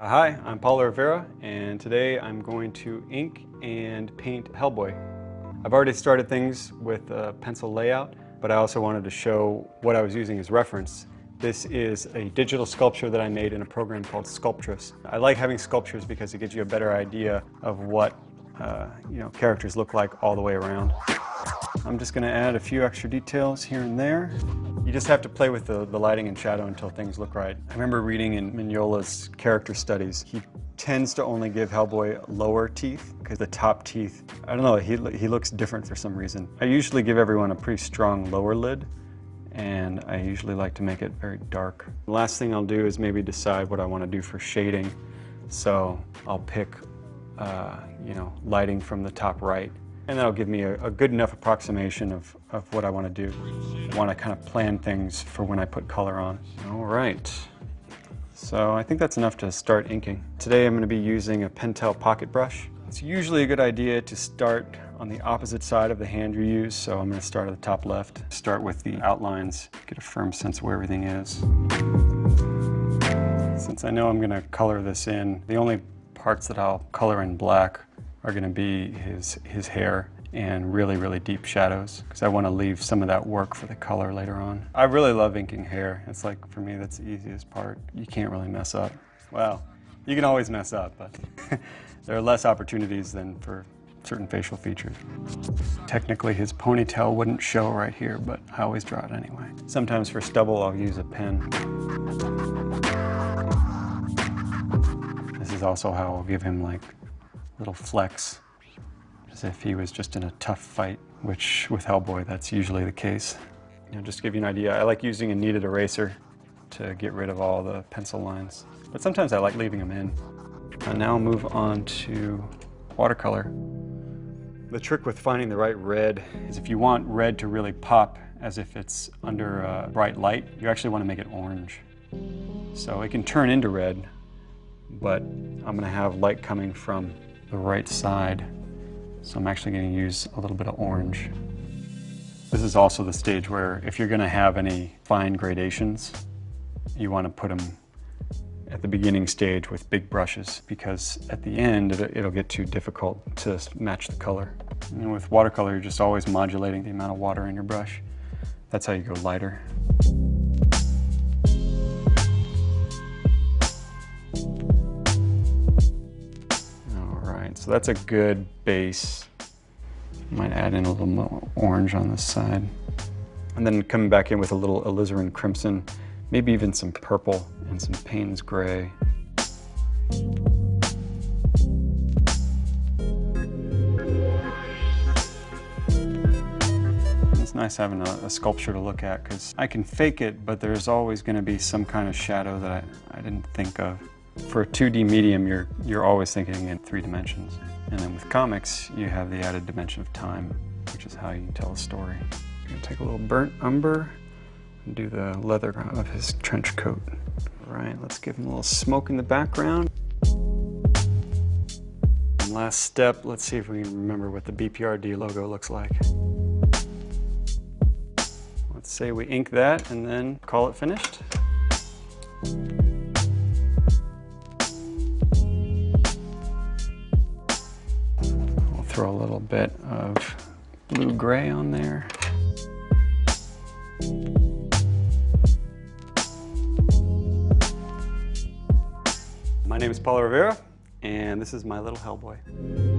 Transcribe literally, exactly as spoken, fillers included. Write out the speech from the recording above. Hi, I'm Paolo Rivera, and today I'm going to ink and paint Hellboy. I've already started things with a pencil layout, but I also wanted to show what I was using as reference. This is a digital sculpture that I made in a program called Sculptris. I like having sculptures because it gives you a better idea of what uh, you know, characters look like all the way around. I'm just going to add a few extra details here and there. You just have to play with the, the lighting and shadow until things look right. I remember reading in Mignola's character studies, he tends to only give Hellboy lower teeth because the top teeth, I don't know, he, he looks different for some reason. I usually give everyone a pretty strong lower lid, and I usually like to make it very dark. The last thing I'll do is maybe decide what I want to do for shading. So I'll pick, uh, you know, lighting from the top right. And that'll give me a, a good enough approximation of, of what I want to do. I want to kind of plan things for when I put color on. All right, so I think that's enough to start inking. Today I'm going to be using a Pentel pocket brush. It's usually a good idea to start on the opposite side of the hand you use, so I'm going to start at the top left. Start with the outlines, get a firm sense of where everything is. Since I know I'm going to color this in, the only parts that I'll color in black are going to be his, his hair and really, really deep shadows, because I want to leave some of that work for the color later on. I really love inking hair. It's like, for me, that's the easiest part. You can't really mess up. Well, you can always mess up, but there are less opportunities than for certain facial features. Technically, his ponytail wouldn't show right here, but I always draw it anyway. Sometimes for stubble, I'll use a pen. This is also how I'll give him like little flex, as if he was just in a tough fight, which with Hellboy, that's usually the case. You know, just to give you an idea, I like using a kneaded eraser to get rid of all the pencil lines, but sometimes I like leaving them in. I now move on to watercolor. The trick with finding the right red is if you want red to really pop as if it's under a bright light, you actually want to make it orange. So it can turn into red, but I'm going to have light coming from the right side, so I'm actually going to use a little bit of orange. This is also the stage where if you're going to have any fine gradations, you want to put them at the beginning stage with big brushes, because at the end it'll get too difficult to match the color. And with watercolor, you're just always modulating the amount of water in your brush. That's how you go lighter. So that's a good base. Might add in a little more orange on this side. And then coming back in with a little alizarin crimson, maybe even some purple and some Payne's gray. It's nice having a, a sculpture to look at, because I can fake it, but there's always gonna be some kind of shadow that I, I didn't think of. For a two D medium, you're, you're always thinking in three dimensions. And then with comics, you have the added dimension of time, which is how you tell a story. I'm gonna take a little burnt umber and do the leather of his trench coat. All right, let's give him a little smoke in the background. And last step, let's see if we can remember what the B P R D logo looks like. Let's say we ink that and then call it finished. Throw a little bit of blue-gray on there. My name is Paolo Rivera, and this is my little Hellboy.